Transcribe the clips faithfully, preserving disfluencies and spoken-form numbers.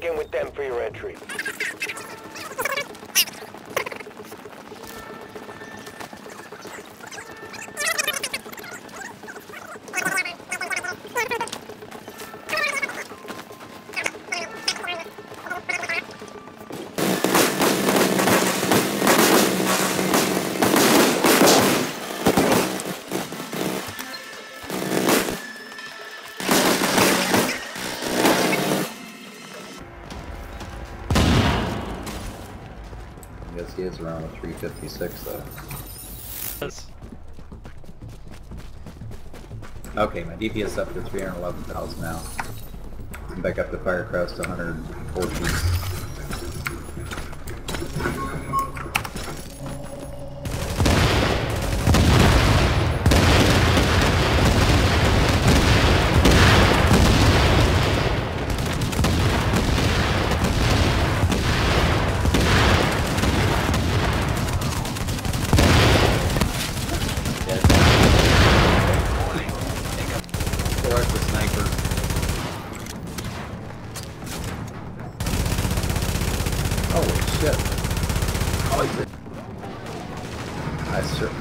Check in with them for your entry. Is around a three fifty-six though. Yes. Okay, my D P S is up to three hundred eleven thousand now. I'm back up to Firecrest to one hundred fourteen.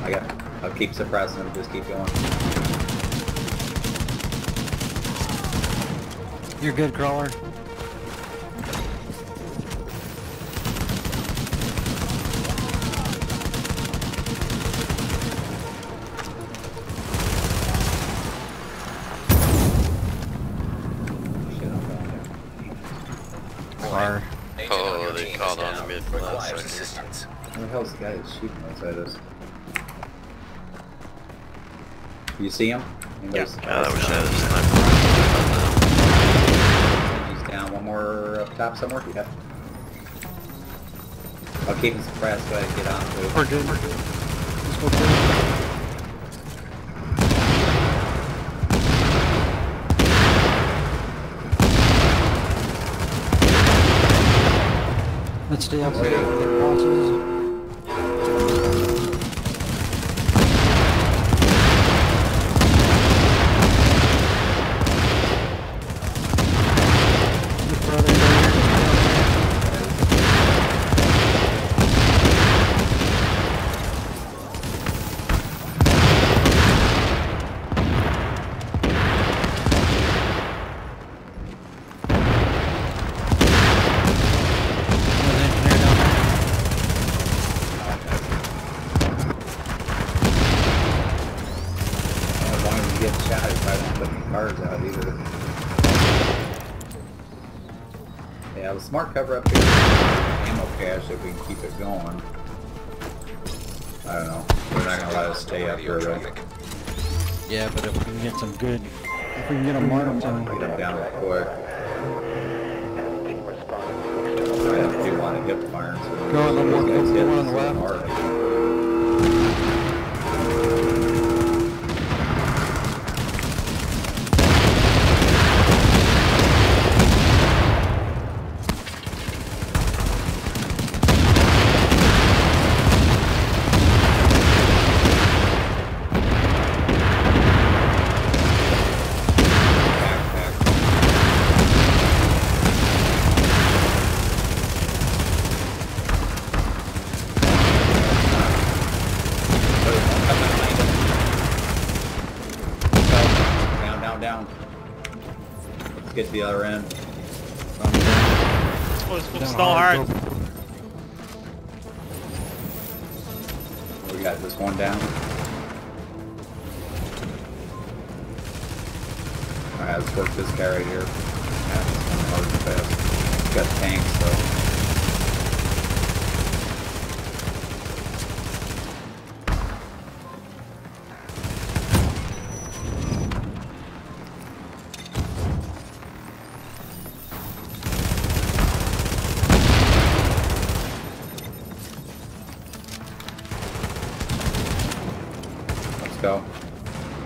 I got, I'll keep suppressing them, just keep going. You're good, Crawler. Crawler. Oh, they called on mid for last assistance. Where the hell's the guy that's shooting outside us? You see him? Anybody's yeah. Uh, was down. He's down. One more up top somewhere? Yep. Yeah. I'll keep him suppressed, but I get on. Please. We're good, we're good. Let's go through. Let's stay up there with their bosses. Yeah, the smart cover up here is ammo cache if we can keep it going. I don't know. They're not gonna let us stay up here. Yeah, but if we can get some good, if we can get a mark down, we can get them down real quick. I do want to hip fire. So go on the one, go on the left. Get to the other end. Oh, it's going stall hard. We got this one down. Alright, let's work this guy right here. Yeah, this one hard and fast. He's got tanks, so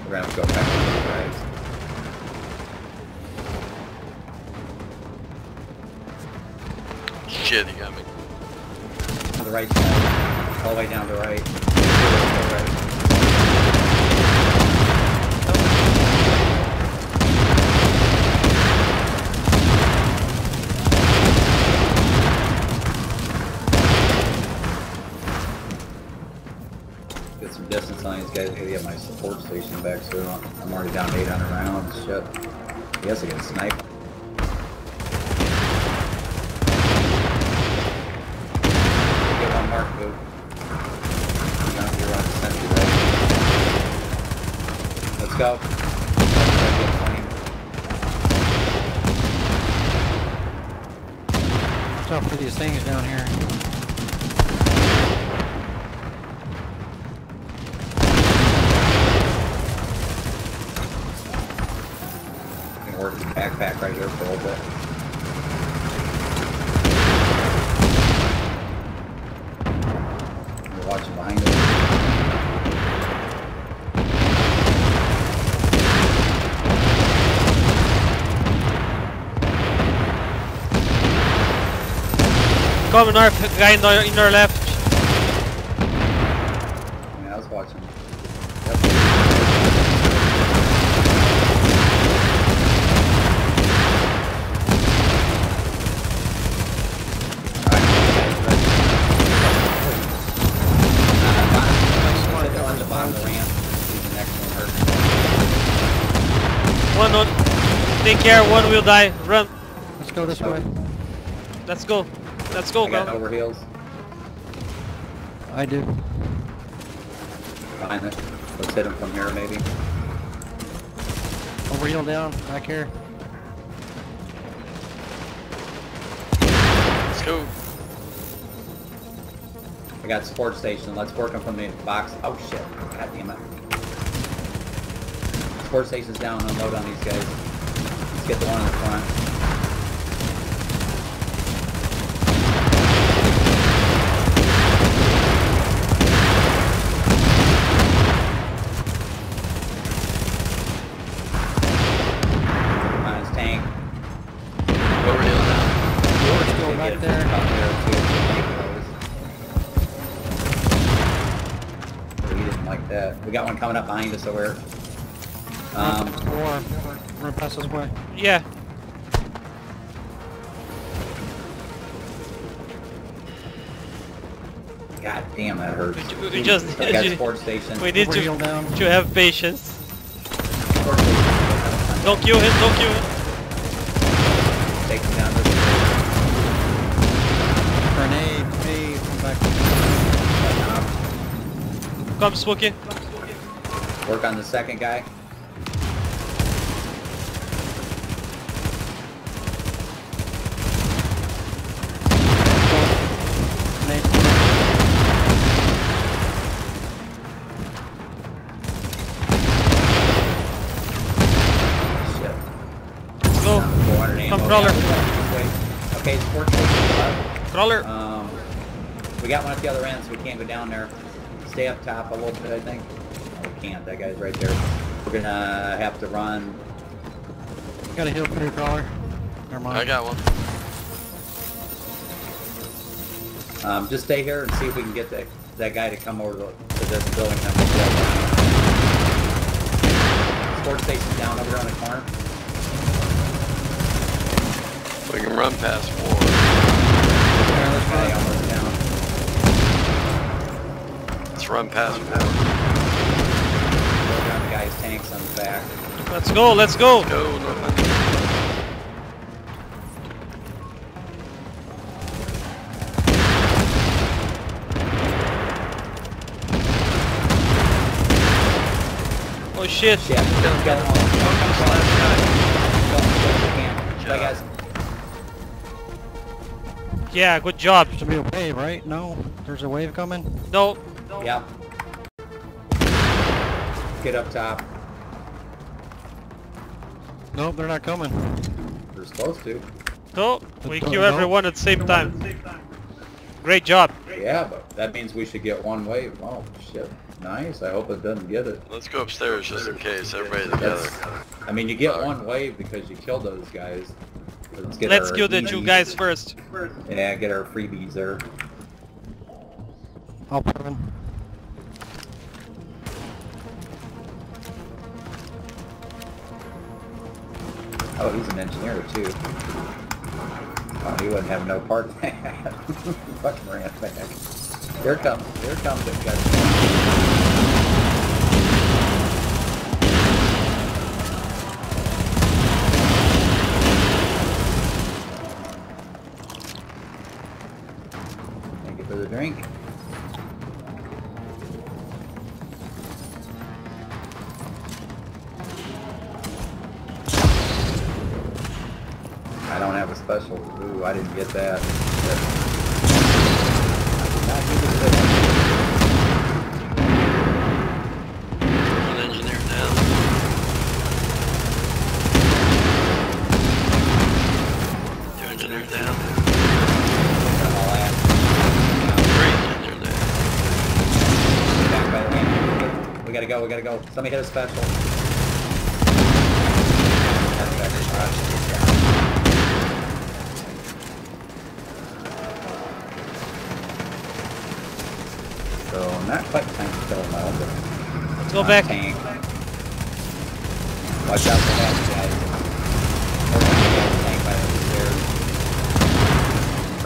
we're gonna have to go back to the guys. Shit, you got me. To the right side. All the way down to the right. All the way some distance on these guys. I gotta get my support station back, so I'm already down eight hundred rounds. Shit. I guess I can snipe. Get one mark boot. I'm trying to get around the sentry right. Let's go. Watch out for these things down here. Work the backpack right here for a little bit. We're watching behind us. Coming north, guy in our, in our left. Yeah, I was watching. One on, take care, one will die, run. Let's go this way. Let's go, let's go, I got over heels. I do. Behind it, let's hit him from here maybe. Over heel down, back here. Let's go. I got support station, let's work him from the box. Oh shit, god damn it. Support station's down, unload on these guys. Let's get the one in the front. On his tank. Over hill now. We're still right there. Out there too. He didn't like that. We got one coming up behind us over here. Um, or run past this way. Yeah. God damn, that hurts. We, we just so got sports station. We need to, to have patience. Don't kill him, don't kill him. Take him down. Grenade, hey, come back. Come, Spooky. Work on the second guy. Crawler. Okay, support station. Crawler. Um, we got one at the other end, so we can't go down there. Stay up top a little bit, I think. Oh, we can't. That guy's right there. We're gonna have to run. Got a heal for your crawler. Never mind. I got one. Um, just stay here and see if we can get that that guy to come over to, to this building. Support station down over on the corner. We can run past four. Okay, let's run past four. Go down the guy's tanks on the back. Let's go, let's go! Go, oh shit! Shit, yeah, got one. Go, go, go, go, go, go, go, go, go, go, go, go, guys. Yeah, good job. There's a wave, right? No? There's a wave coming? No. no. Yeah. Get up top. Nope, they're not coming. They're supposed to. No, we kill everyone at the same time. Great job. Yeah, but that means we should get one wave. Oh, shit. Nice. I hope it doesn't get it. Let's go upstairs just in case. Everybody together. I mean, you get one wave because you kill those guys. Let's, get Let's kill the two guys first. Yeah, get our freebies there. I'll put them. Oh, he's an engineer too. Oh, he wouldn't have no part in that. Fucking ran back. Here comes, here comes it, guys. going. I don't have a special. Ooh, I didn't get that. I did not get it. We gotta go. Somebody hit a special. So not quite tank still now, but let's go back. Tank. Watch out for that,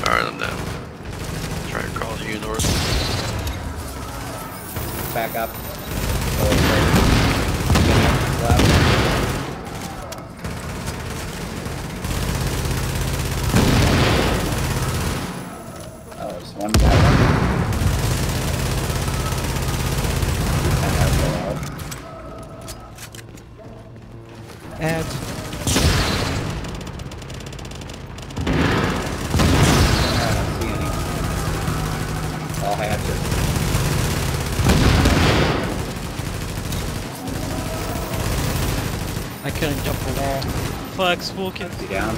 guys. Alright, I'm down. Try to crawl to you north. Back up. Flex, full kit. Be down.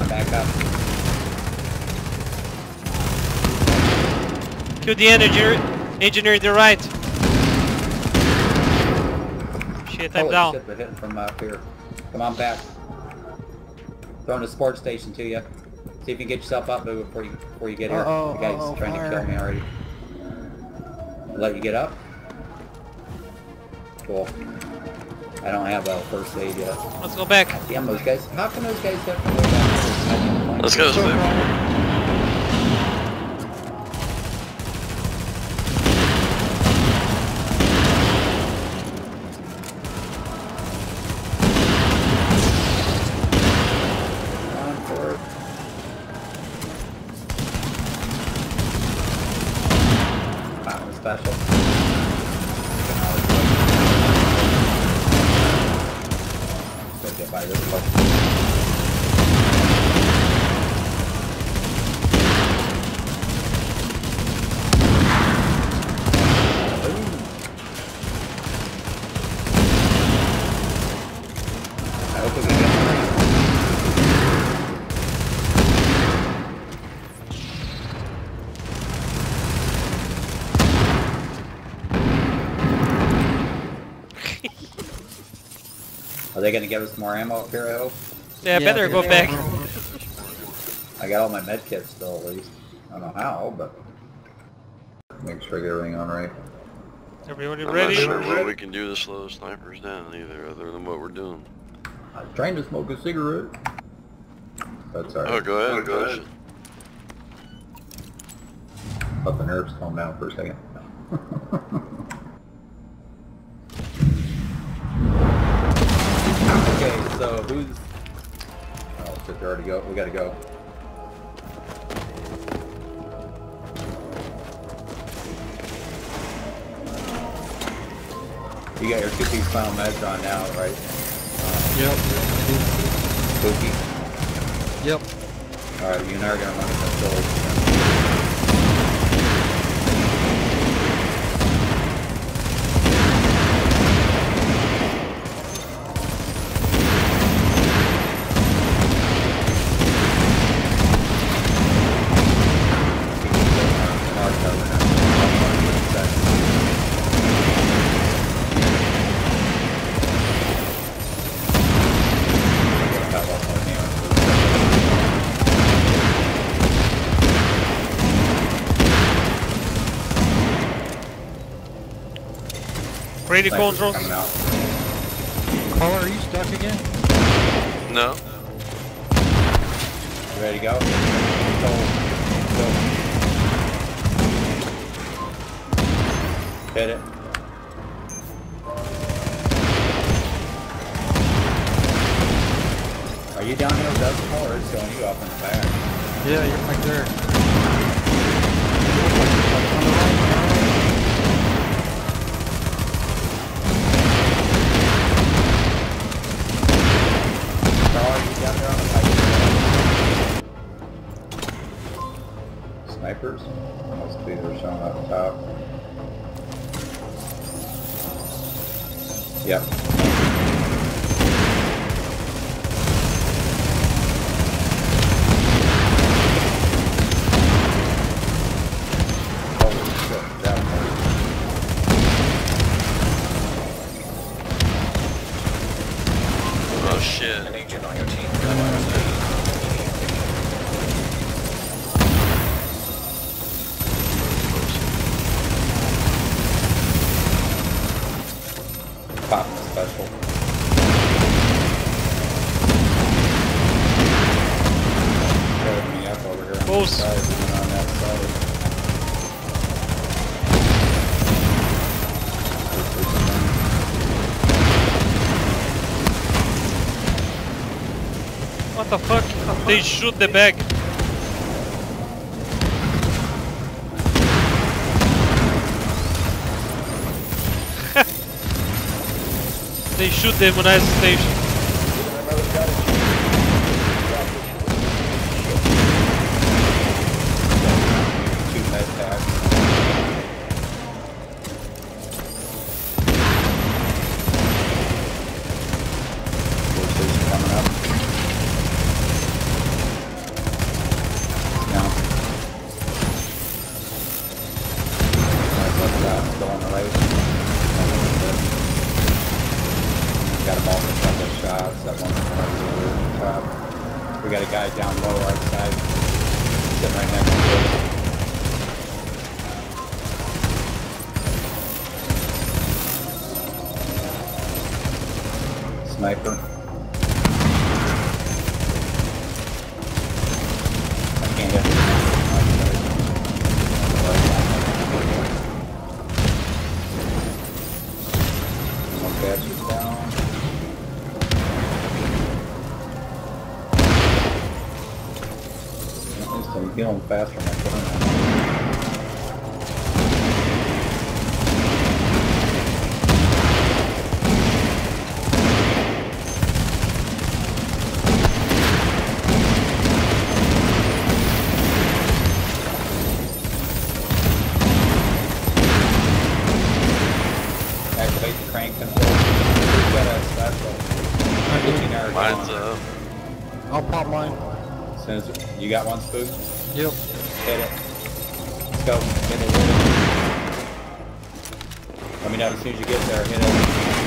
I'm back up. Kill the engineer. Engineer, they're right. Shit, I'm Holy down. Shit, they're hitting from up here. Come on back. Throwing the sports station to you. See if you can get yourself up before you before you get uh -oh, here. You guys uh -oh, trying fire. to kill me already. Let you get up. Cool. I don't have a first aid yet. Let's go back. Damn those guys. How come those guys have to go back? Let's go this way. On for it. Wow, special. Are they gonna give us more ammo up here, I hope? Yeah, yeah, better go back. I got all my med kits still, at least. I don't know how, but make sure I get everything on right. Everybody ready? I'm not sure what ready? we can do to slow the snipers down either, other than what we're doing. I'm trying to smoke a cigarette. That's alright. Oh, go ahead, oh, go ahead. Let the nerves calm down for a second. So who's... Oh, shit, they already go. We gotta go. You got your two final meds on now, right? Uh, yep. Spooky? Yep. Alright, you and I are gonna run into the Ready to controls. Caller, are you stuck again? No. You ready to go? Go. Go. Hit it. Are you down here with us, or is it going you up in the back? Yeah, you're right there. Dollar, you down there on the pipe. Snipers? Must be they're showing up top. Yep. An agent on your team. Pop special. Cutting me up over here. Close. On that side. What the fuck? They shoot the bag. They shoot the immunized station. We got a guy down low outside, sitting right next to him. Sniper. I can't get him. One bastard's down. I'm feeling faster than I can. Activate the crank control. We've got a special. Mine's up. I'll pop mine. As soon as you got one spook? Yep. Hit it. Let's go. Hit it, hit it. Let me know as soon as you get there. Hit it.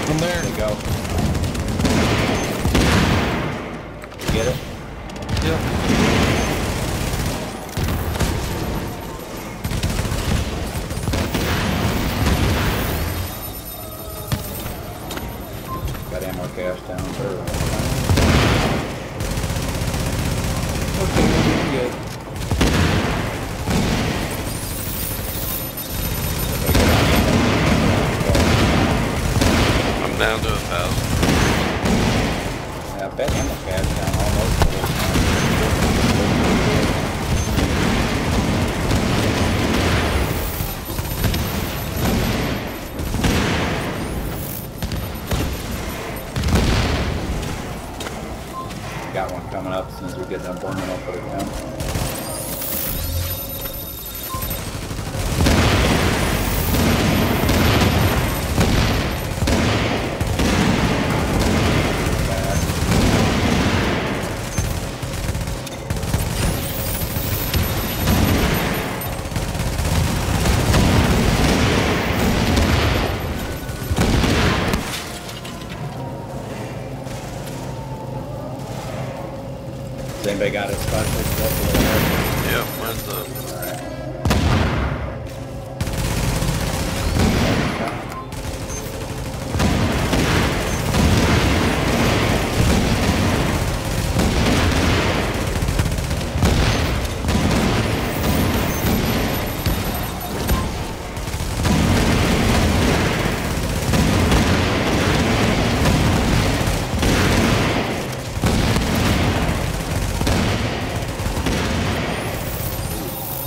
I'm there. There you go. You get it? Yep. Got ammo cache down there. Good. I'm down to a thousand. I bet ammo cache down almost. Got one coming up. As soon as we get that burn, I'll put it down. Has anybody got a spot for this left? Yeah, mine's up.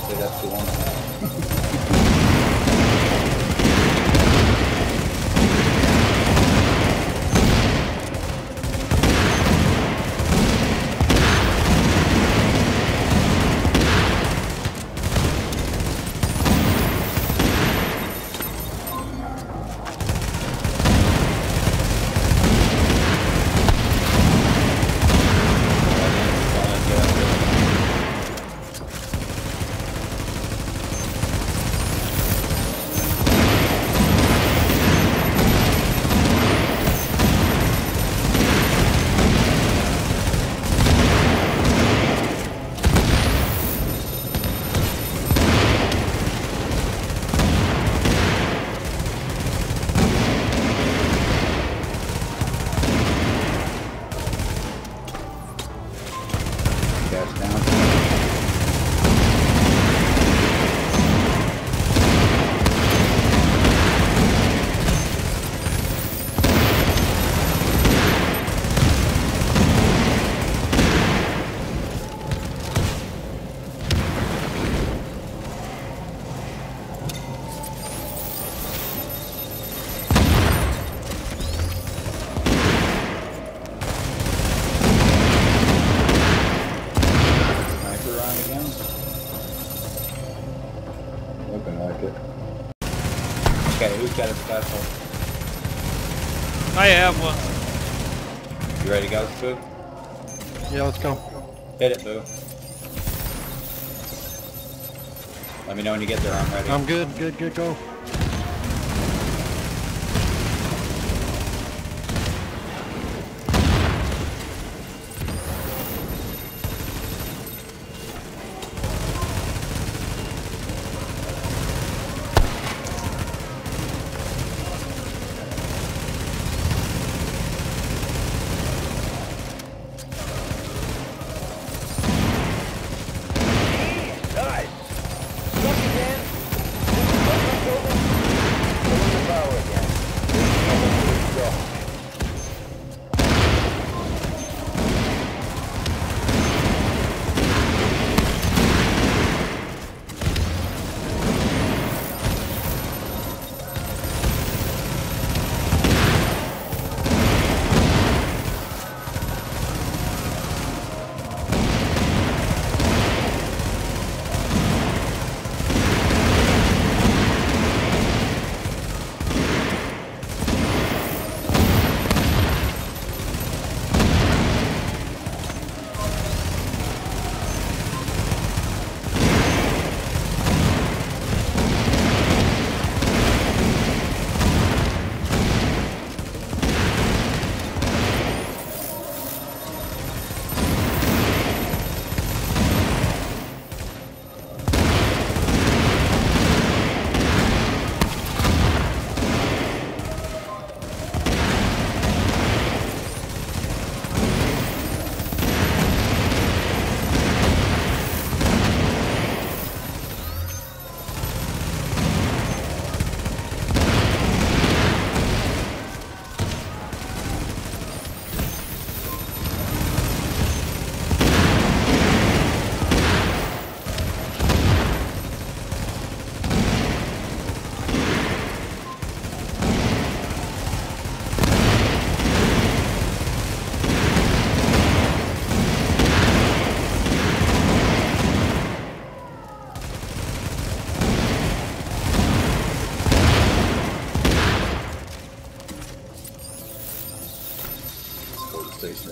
pegar a onda. I have one. You ready to go, Boo? Yeah, let's go. Hit it, Boo. Let me know when you get there, I'm ready. I'm good, good, good, go.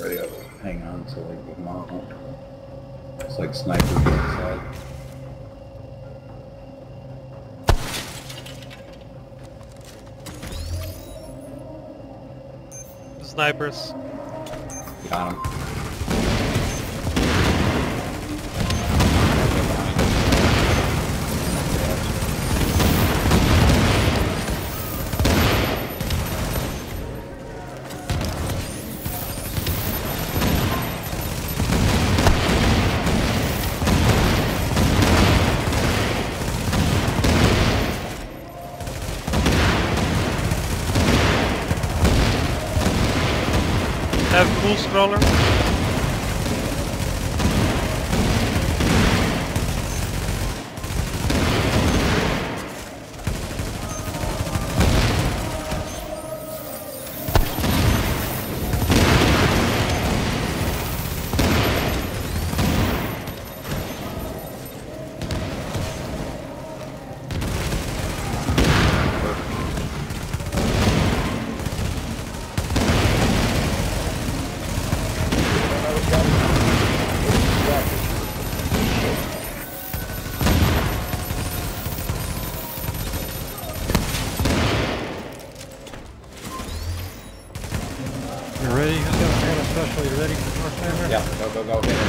Ready, I'll hang on to like the mount. It's like sniper inside. Snipers. Got him. Full scroller. jogar o veneno.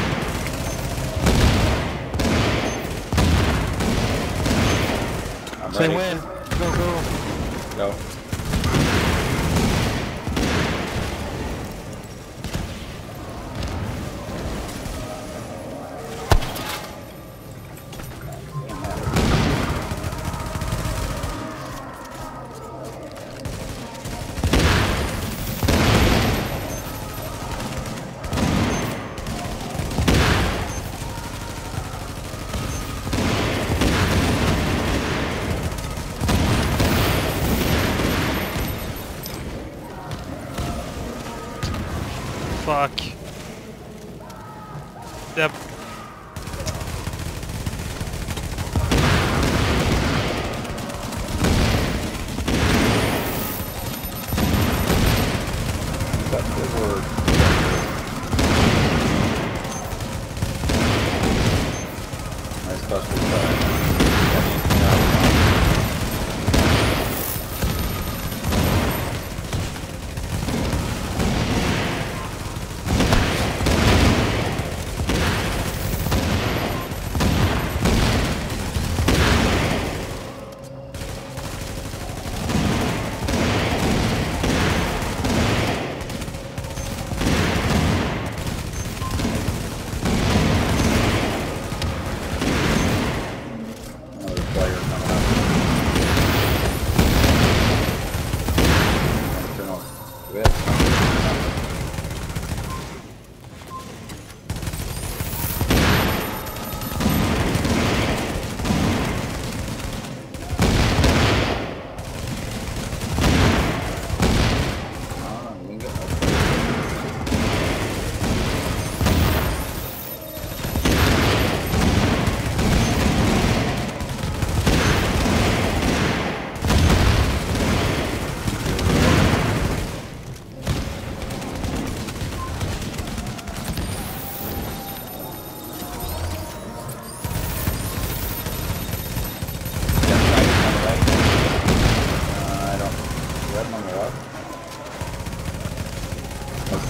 I'm Same way. Go, go. Go. Fuck. Yep. That's the word. Nice special time.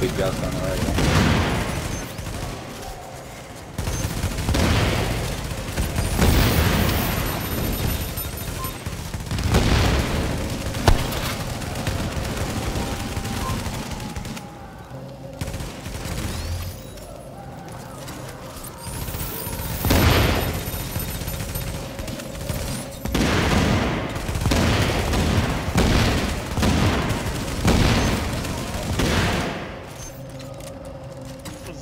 Big guys on the right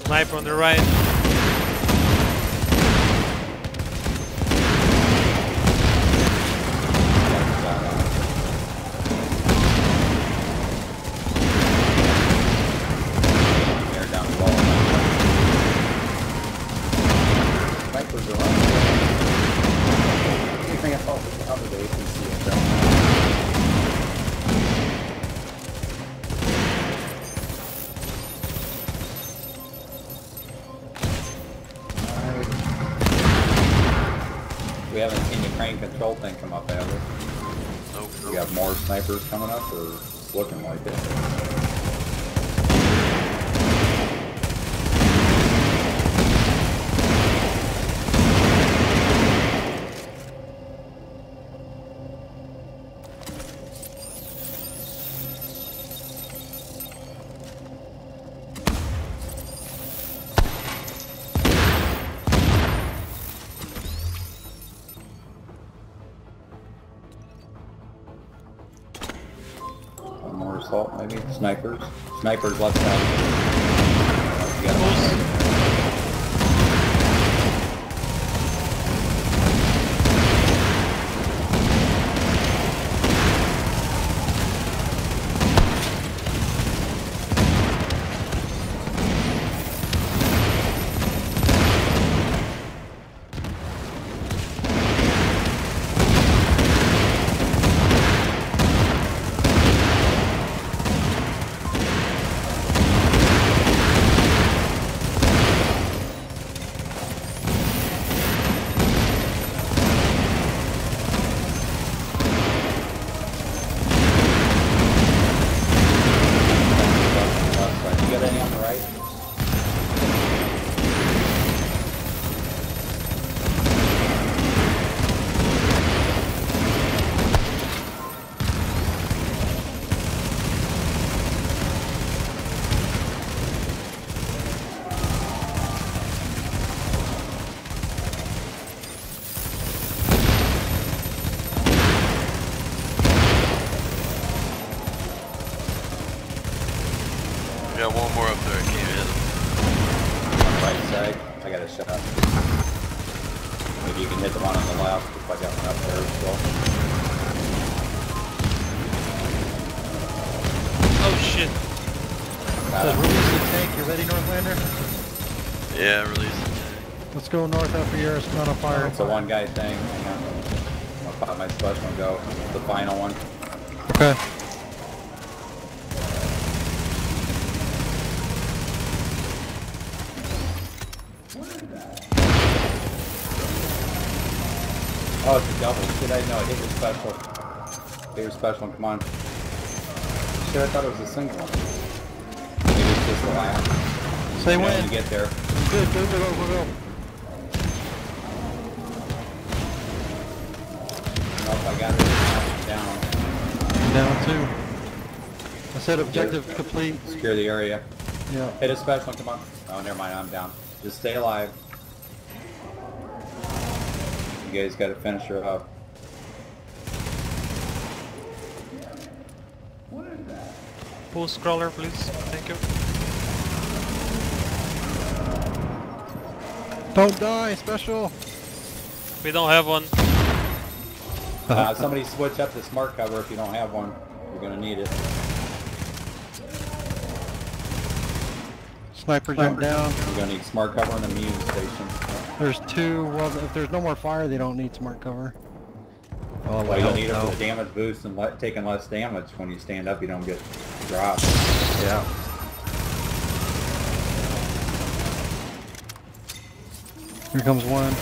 sniper on the right. They're down the wall. Snipers are on. I think I thought it was the other day you can see it down there. We haven't seen the crane control thing come up, have we? Nope. We got more snipers coming up, or it's looking like it. Assault, maybe? Snipers? Snipers left side. a shot. Maybe you can hit the one on the left if I got one up there as well. Oh shit. Says release the tank, you ready, Northlander? Yeah, release the tank. Let's go north after yours, not a fire. Oh, it's a one guy thing. Hang on. I'm gonna pop my special and go. It's the final one. Okay. Oh, it's a double. Shit, I know. I hit your special. Hit your special one. Come on. Shit, I thought it was a single one. Maybe it's just a line. Say when. You get there. Good, good, good, good, good. Oh, I got it. Down. Down two. I said objective Secure. complete. Secure the area. Yeah. Hit a special one. Come on. Oh, never mind. I'm down. Just stay alive. You guys gotta finish her up. Pull scroller, please. Thank you. Don't die, special! We don't have one. Uh, somebody switch up the smart cover if you don't have one. You're gonna need it. Sniper jump down. You're gonna need smart cover on the immune station. There's two. Well, if there's no more fire, they don't need smart cover. Oh, well, you don't need it for the damage boost and le taking less damage when you stand up. You don't get dropped. Yeah. Here comes one.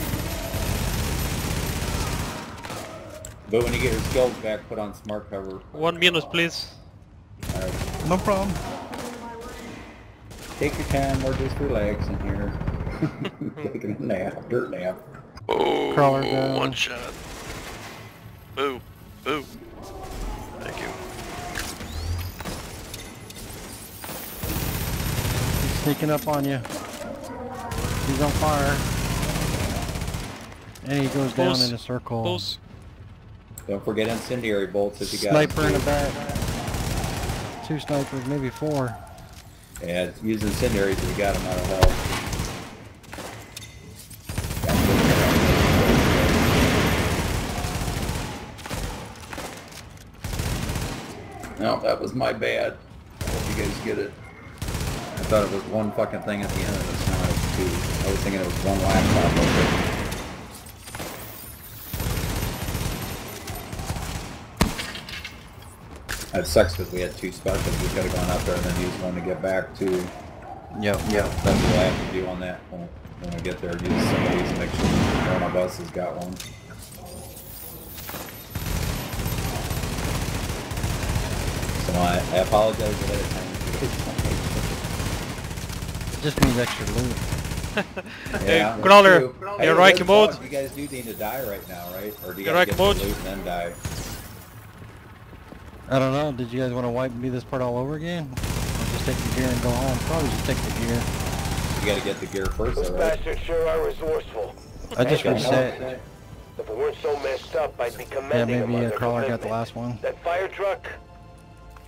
But when you get your skills back, put on smart cover. One minus, please. All right. No problem. Take your time, we're just relaxing here. Taking a nap, dirt nap. Oh, crawler down. One shot. Boo, boo. Thank you. He's sneaking up on you. He's on fire. And he goes Pulse. down in a circle. Pulse. Don't forget incendiary bolts if you got Sniper in the back. Two snipers, maybe four. Yeah, use incendiaries if you got them out of hell. No, that was my bad. I hope you guys get it. I thought it was one fucking thing at the end of this. Now it's two. I was thinking it was one laptop. That sucks because we had two specials. We could have gone up there and then used one to get back to. Yep, yep. That's what I have to do on that. When, when we get there, use some of these to make sure one of us has got one. So I, I apologize ahead of time. It just means extra loot. Yeah, hey, Crawler, hey, heroic mode. You guys do need to die right now, right? Or do you guys get the loot and then die? I don't know, did you guys want to wipe and do this part all over again? Or just take the gear and go home? Probably just take the gear. You gotta get the gear first, though, right? Those bastards sure are resourceful. I just reset. If we weren't so messed up, I'd be commending them. Yeah, maybe a crawler got the last one. That fire truck?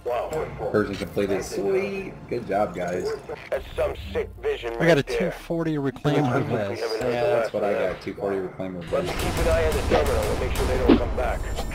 Wow. Person completed. Sweet. Good job, guys. That's some sick vision right there. I got a two forty Reclaimer vest. Yeah, that's what I got, two forty Reclaimer vest. Let's keep an eye on the terminal and make sure they don't come back.